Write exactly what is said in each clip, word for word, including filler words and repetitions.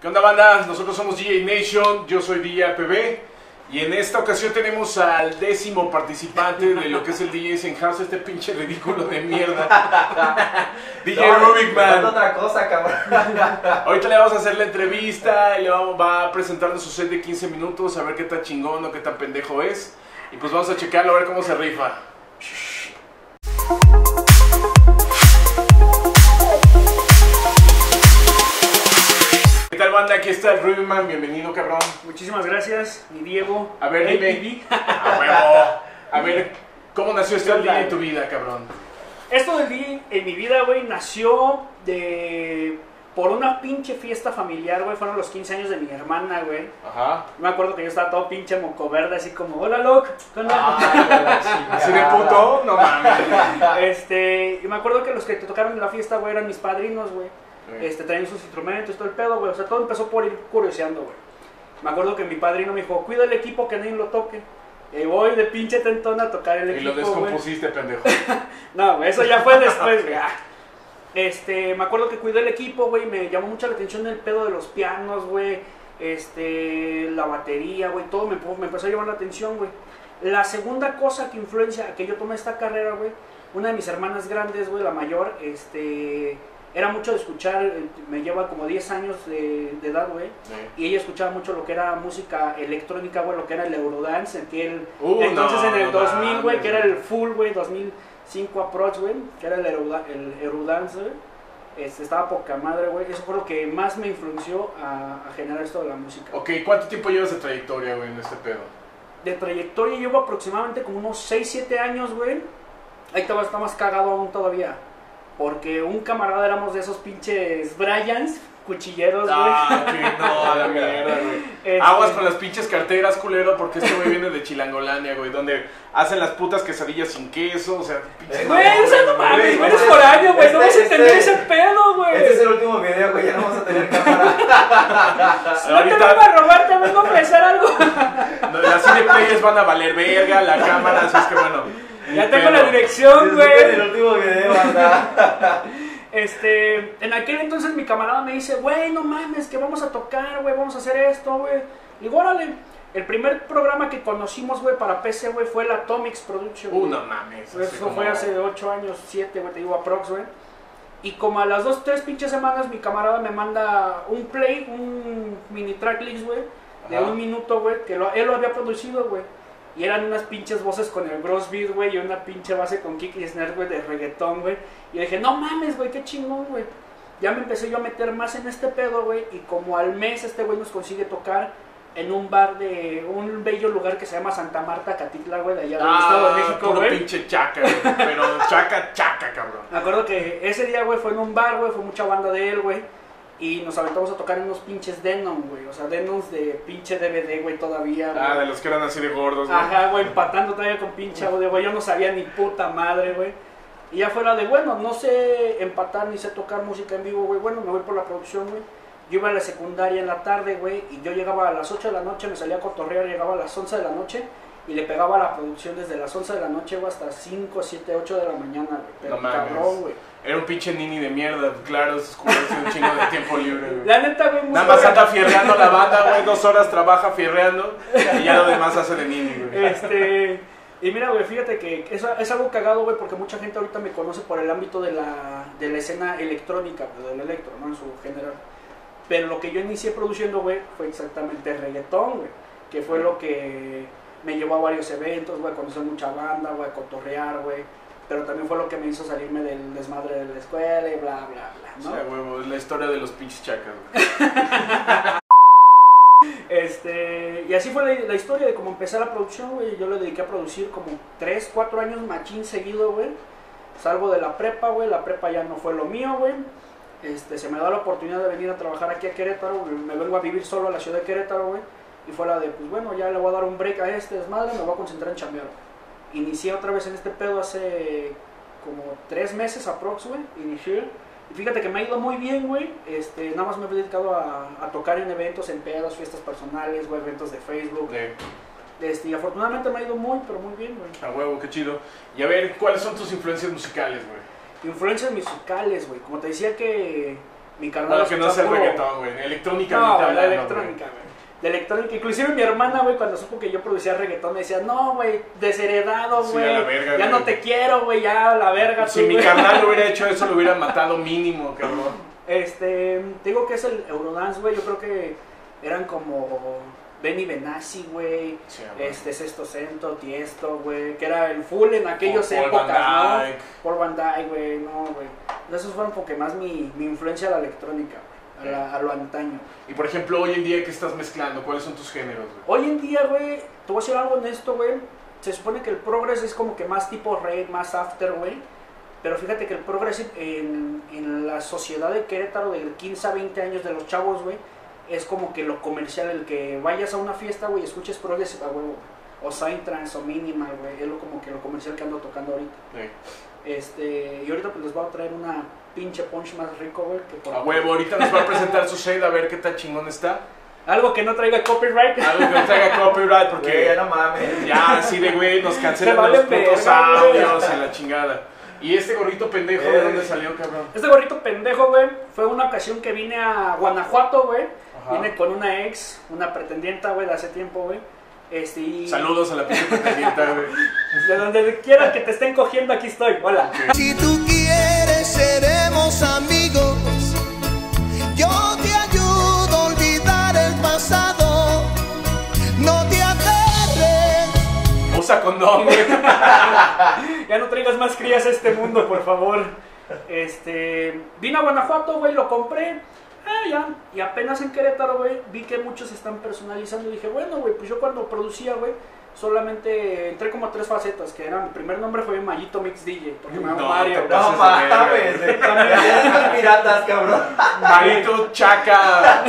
¿Qué onda, banda? Nosotros somos D J Nation, yo soy D J P B y en esta ocasión tenemos al décimo participante de lo que es el D J S IN HOUSE, este pinche ridículo de mierda. D J no, Rubikman. No, otra cosa, cabrón. Ahorita le vamos a hacer la entrevista y le vamos, va a presentarnos su set de quince minutos, a ver qué tan chingón o qué tan pendejo es. Y pues vamos a checarlo, a ver cómo se rifa. ¿Qué tal, banda? Aquí está el Rubikman, bienvenido, cabrón. Muchísimas gracias, mi Diego. A ver, dime. A huevo. A ver, ¿cómo nació esto del D J en tu vida, cabrón? Esto del D J en mi vida, güey, nació de... por una pinche fiesta familiar, güey. Fueron los quince años de mi hermana, güey. Ajá. Me acuerdo que yo estaba todo pinche moco verde, así como, hola, loc. ¿Así de puto? No mames. Este, y me acuerdo que los que te tocaron en la fiesta, güey, eran mis padrinos, güey. Este, traen sus instrumentos, todo el pedo, güey. O sea, todo empezó por ir curioseando, güey. Me acuerdo que mi padrino me dijo, cuida el equipo que nadie lo toque. Y voy de pinche tentón a tocar el y equipo, y lo descompusiste, wey, pendejo. No, eso ya fue después, güey. Este, me acuerdo que cuidé el equipo, güey. Me llamó mucho la atención el pedo de los pianos, güey. Este, la batería, güey. Todo me, me empezó a llamar la atención, güey. La segunda cosa que influencia, que yo tomé esta carrera, güey. Una de mis hermanas grandes, güey, la mayor, este... era mucho de escuchar, me lleva como diez años de, de edad, güey, sí. Y ella escuchaba mucho lo que era música electrónica, güey, lo que era el Eurodance, aquel, uh, entonces no, en el dos mil, güey, no, que era el full, güey, dos mil cinco approach, güey, que era el, Euroda, el Eurodance, güey, este, estaba poca madre, güey, eso fue lo que más me influenció a, a generar esto de la música. Ok, ¿cuánto tiempo llevas de trayectoria, güey, en este pedo? De trayectoria llevo aproximadamente como unos seis, siete años, güey, ahí te va, está más cagado aún todavía. Porque un camarada éramos de esos pinches Bryans, cuchilleros, güey. Ah, que no, la mierda, güey. Este... Aguas con las pinches carteras, culero, porque este güey viene de Chilangolandia, güey, donde hacen las putas quesadillas sin queso, o sea, pinches... Güey, o sea, no mames, güey, eres foráneo, güey, no vas a entender ese pedo, güey. Este es el último video, güey, ya no vamos a tener cámara. No te vengo a robar, te vengo a ofrecer algo. Las cineplays van a valer verga, la cámara, así es que bueno... Ya tengo la dirección, güey. En el último video, anda. Este, en aquel entonces mi camarada me dice, güey, no mames, que vamos a tocar, güey, vamos a hacer esto, güey. Y digo, órale, el primer programa que conocimos, güey, para P C, güey, fue el Atomix Production. Uh, no mames. Eso fue como... hace ocho años, siete, güey, te digo, aprox, güey. Y como a las dos, tres pinches semanas, mi camarada me manda un play, un mini tracklist, güey, de un minuto, güey, que lo, él lo había producido, güey. Y eran unas pinches voces con el gross beat, güey, y una pinche base con kick y snare, güey, de reggaetón, güey. Y yo dije, no mames, güey, qué chingón, güey. Ya me empecé yo a meter más en este pedo, güey, y como al mes este güey nos consigue tocar en un bar de un bello lugar que se llama Santa Marta, Catitla, güey, de allá del ah, Estado de México, güey. Pinche chaca, güey, pero chaca, chaca, cabrón. Me acuerdo que ese día, güey, fue en un bar, güey, fue mucha banda de él, güey. Y nos aventamos a tocar en unos pinches Denon, güey. O sea, Denons de pinche D V D, güey, todavía. Ah, wey, de los que eran así de gordos, güey. Ajá, güey, empatando todavía con pinche audio, güey. Yo no sabía ni puta madre, güey. Y ya fuera de, bueno, no sé empatar ni sé tocar música en vivo, güey. Bueno, me voy por la producción, güey. Yo iba a la secundaria en la tarde, güey. Y yo llegaba a las ocho de la noche, me salía a cotorrear, llegaba a las once de la noche. Y le pegaba a la producción desde las once de la noche, güey, hasta cinco, siete, ocho de la mañana, güey. Pero no cabrón, güey. Era un pinche nini de mierda, claro, es un chingo de tiempo libre, güey. La neta, güey, nada más anda fierreando la banda, güey, dos horas trabaja fierreando y ya lo demás hace de nini, güey. Este, y mira, güey, fíjate que es, es algo cagado, güey, porque mucha gente ahorita me conoce por el ámbito de la, de la escena electrónica, güey, del electro, ¿no? En su general. Pero lo que yo inicié produciendo, güey, fue exactamente reggaetón, güey, que fue lo que me llevó a varios eventos, güey, conocer mucha banda, güey, cotorrear, güey. Pero también fue lo que me hizo salirme del desmadre de la escuela y bla, bla, bla, ¿no? O sea, huevo, es la historia de los pinches chacas, güey. Este, y así fue la, la historia de cómo empecé la producción, güey. Yo le dediqué a producir como tres, cuatro años machín seguido, güey. Salgo de la prepa, güey. La prepa ya no fue lo mío, güey. Este, se me da la oportunidad de venir a trabajar aquí a Querétaro, güey. Me vengo a vivir solo a la ciudad de Querétaro, güey. Y fue la de, pues bueno, ya le voy a dar un break a este desmadre, me voy a concentrar en chambear, güey. Inicié otra vez en este pedo hace como tres meses aprox, güey, inicié. Y fíjate que me ha ido muy bien, güey. Este, nada más me he dedicado a, a tocar en eventos, en pedas, fiestas personales, güey, eventos de Facebook. Sí. Este, y afortunadamente me ha ido muy, pero muy bien, güey. A huevo, qué chido. Y a ver, ¿cuáles son tus influencias musicales, güey? Influencias musicales, güey. Como te decía que mi carnal. Para que no sea el reggaetón, güey. Electrónica, no, la electrónica, güey. La electrónica, inclusive mi hermana, güey, cuando supo que yo producía reggaetón, me decía, no, güey, desheredado, güey, sí, ya wey. No te quiero, güey, ya la verga. Si tú, mi carnal lo hubiera hecho eso, lo hubieran matado mínimo, cabrón. Este, digo que es el Eurodance, güey, yo creo que eran como Benny Benassi, güey, sí, este, Sexto Centro, Tiësto, güey, que era el full en aquellos épocas, ¿no? Paul Van Dijk, güey, no, güey. Esos fueron porque más mi, mi influencia a la electrónica, güey. A, la, a lo antaño. Y por ejemplo, hoy en día, ¿qué estás mezclando? ¿Cuáles son tus géneros, güey? Hoy en día, güey, te voy a decir algo honesto, güey. Se supone que el progress es como que más tipo red, más after, güey. Pero fíjate que el progress en, en la sociedad de Querétaro de quince a veinte años de los chavos, güey, es como que lo comercial, el que vayas a una fiesta, güey, escuches progress, güey, o Psytrance o Minimal, güey, es lo, como que lo comercial que ando tocando ahorita. Sí. Este, y ahorita pues les voy a traer una pinche punch más rico, güey, que por... A huevo, ahorita nos va a presentar su shade, a ver qué tan chingón está. Algo que no traiga copyright. Algo que no traiga copyright, porque wey, ya no mames. Ya, así de güey, nos cancelan vale los putos audios y la chingada. ¿Y este gorrito pendejo eh, de dónde salió, cabrón? Este gorrito pendejo, güey, fue una ocasión que vine a Guanajuato, güey. Vine con una ex, una pretendienta, güey, de hace tiempo, güey. Este, y... Saludos a la pinche pretendienta, güey. De donde quiera que te estén cogiendo, aquí estoy. Hola. Okay. Si tú quieres, seremos amigos. Yo te ayudo a olvidar el pasado. No te aterres. Usa condón, güey. Ya no traigas más crías a este mundo, por favor. Este, vine a Guanajuato, güey, lo compré. Ah, ya. Y apenas en Querétaro, güey, vi que muchos están personalizando y dije, bueno, güey, pues yo cuando producía, güey, solamente entré como a tres facetas, que eran, mi primer nombre fue Mallito Mix D J, porque me llamo Mario. No, mames, también piratas, cabrón. Mallito Chaca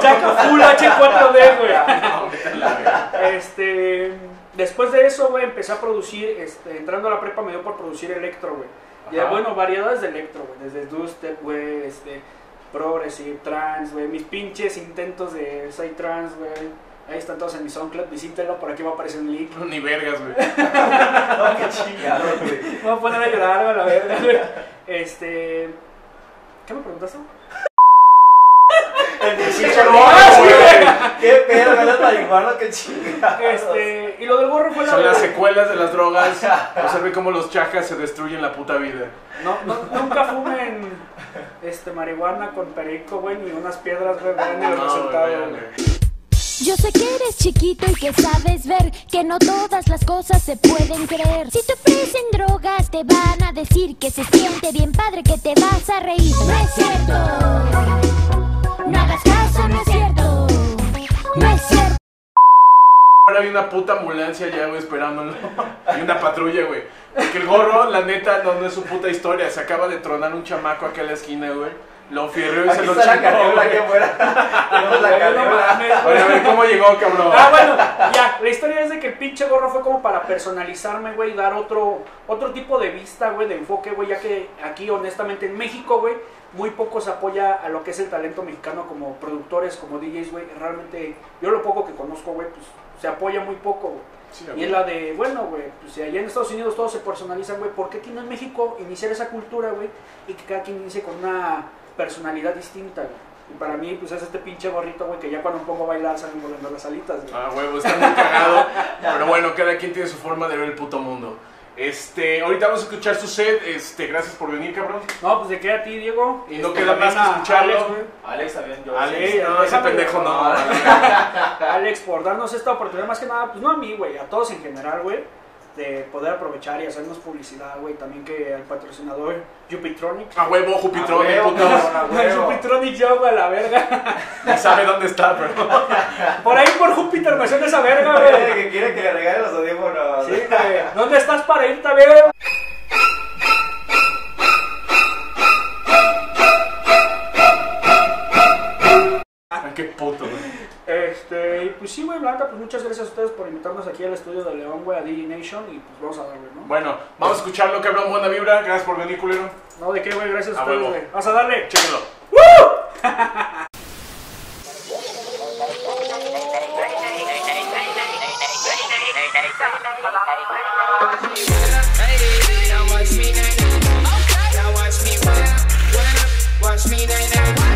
Chaca Full H cuatro D, güey. Este, después de eso, güey, empecé a producir, este, entrando a la prepa me dio por producir electro, güey. Y bueno, variedades de electro, güey, desde dubstep, güey, este... Progressive, trans, güey, mis pinches intentos de soy trans, güey. Ahí están todos en mi SoundCloud, visítelo, por aquí va a aparecer un link. Ni vergas, güey. No, qué chingado, güey. Me voy a poner a llorar, güey, la verga, güey. Este... ¿Qué me preguntaste? El pinche gorro, güey. Qué pedo, me las marihuanas, qué chingados. Este... Y lo del gorro fue la... Son las secuelas de las drogas. Observe cómo los chacas se destruyen la puta vida. No, no, nunca fumen... Este, marihuana con perico, güey, ni unas piedras, güey, ni el resultado, güey. Yo sé que eres chiquito y que sabes ver que no todas las cosas se pueden creer. Si te ofrecen drogas te van a decir que se siente bien padre, que te vas a reír. No es cierto, no hagas caso, no es cierto, no es cierto. Ahora hay una puta ambulancia ya, güey, esperándolo. Y una patrulla, güey. Porque el gorro, la neta, no, no es su puta historia. Se acaba de tronar un chamaco acá en la esquina, güey. Lo fierreó y aquí se lo chacó, güey. Que fuera. Tenemos la canela. Oye, a ver cómo llegó, cabrón. Ah, bueno, ya. La historia es de que el pinche gorro fue como para personalizarme, güey. Dar otro, otro tipo de vista, güey, de enfoque, güey. Ya que aquí, honestamente, en México, güey, muy poco se apoya a lo que es el talento mexicano como productores, como D Js, güey. Realmente, yo lo poco que conozco, güey, pues... se apoya muy poco, güey. Sí, y es la de, bueno, güey, pues si allá en Estados Unidos todos se personalizan, güey, ¿por qué aquí no en México iniciar esa cultura, güey? Y que cada quien inicie con una personalidad distinta, güey. Y para mí, pues es este pinche gorrito, güey, que ya cuando me pongo a bailar salen volando las alitas, güey. Ah, güey, está muy cagado. Pero bueno, cada quien tiene su forma de ver el puto mundo. Este, ahorita vamos a escuchar su set, este, gracias por venir, cabrón. No, pues de qué a ti, Diego. Y no este, queda más que escucharlo. Alex, Alex también, yo. Alex, sí, no, ese pendejo no. no. Alex, por darnos esta oportunidad, más que nada, pues no a mí, güey, a todos en general, güey, de poder aprovechar y hacernos publicidad, güey, también que al patrocinador Jupitronic. A huevo, Jupitronic, putas. Jupitronic yo, güey, a la verga. No sabe dónde está, pero... Por ahí por Júpiter me suena esa verga, güey. Que quiere que le regale los audífonos. Sí, güey. ¿Dónde estás para irte, güey? Ah, qué puto, güey. Este, y pues sí, güey, Blanca, pues muchas gracias a ustedes por invitarnos aquí al estudio de León, güey, a D J Nation, y pues vamos a darle, ¿no? Bueno, vamos a escucharlo, cabrón, buena vibra, gracias por venir, culero. No, ¿de qué, güey? Gracias a ustedes, güey. Vamos a darle. Chéquenlo. ¡Woo! Watch me now, watch me now.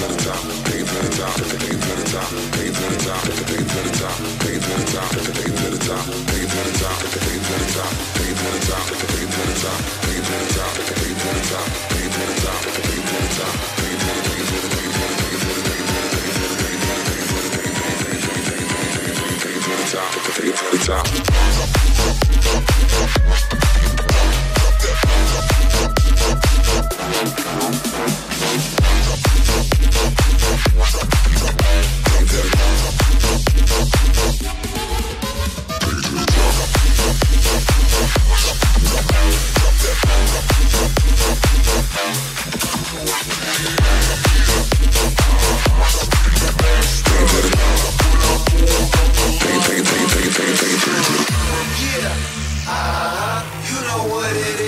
You know what it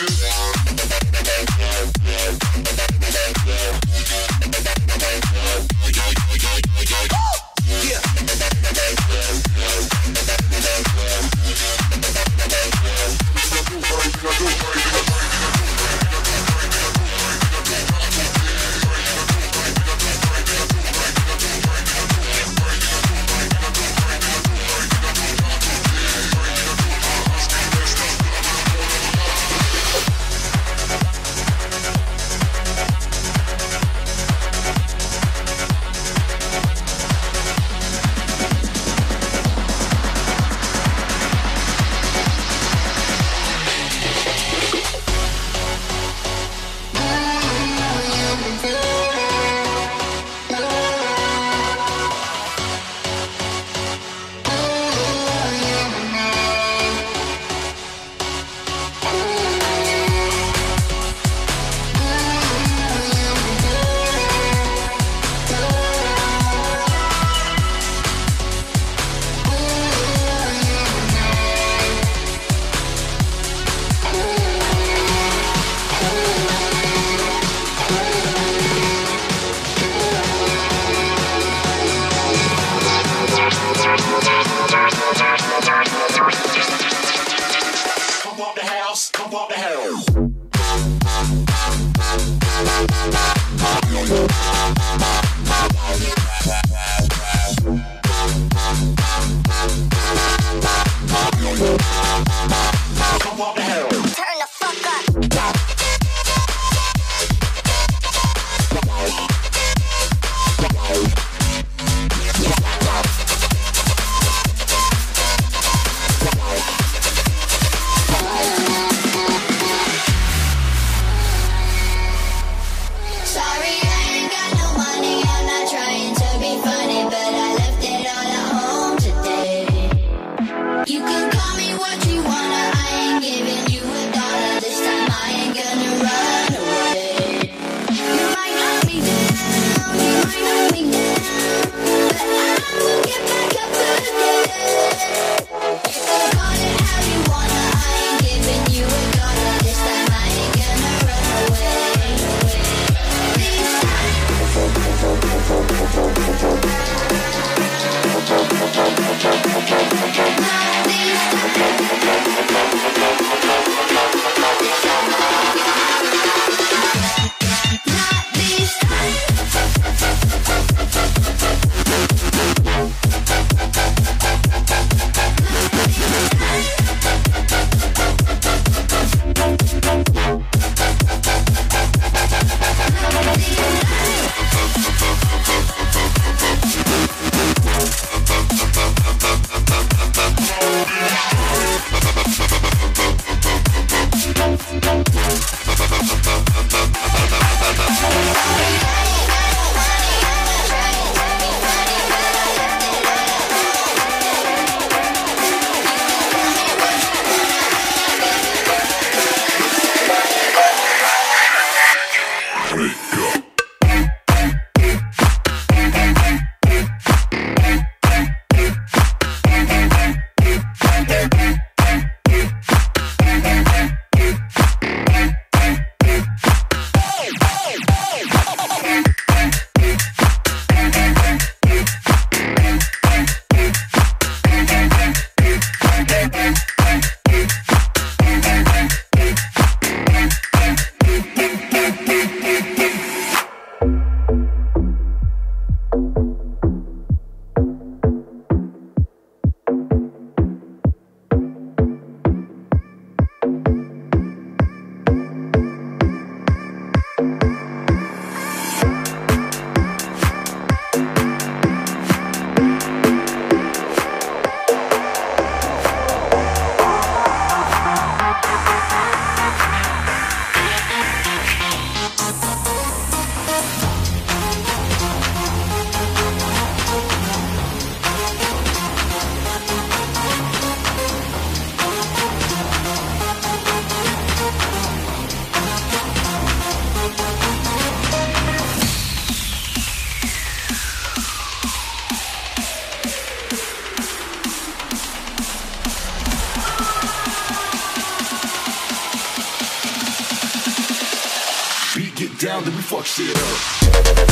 is. then we fuck shit up.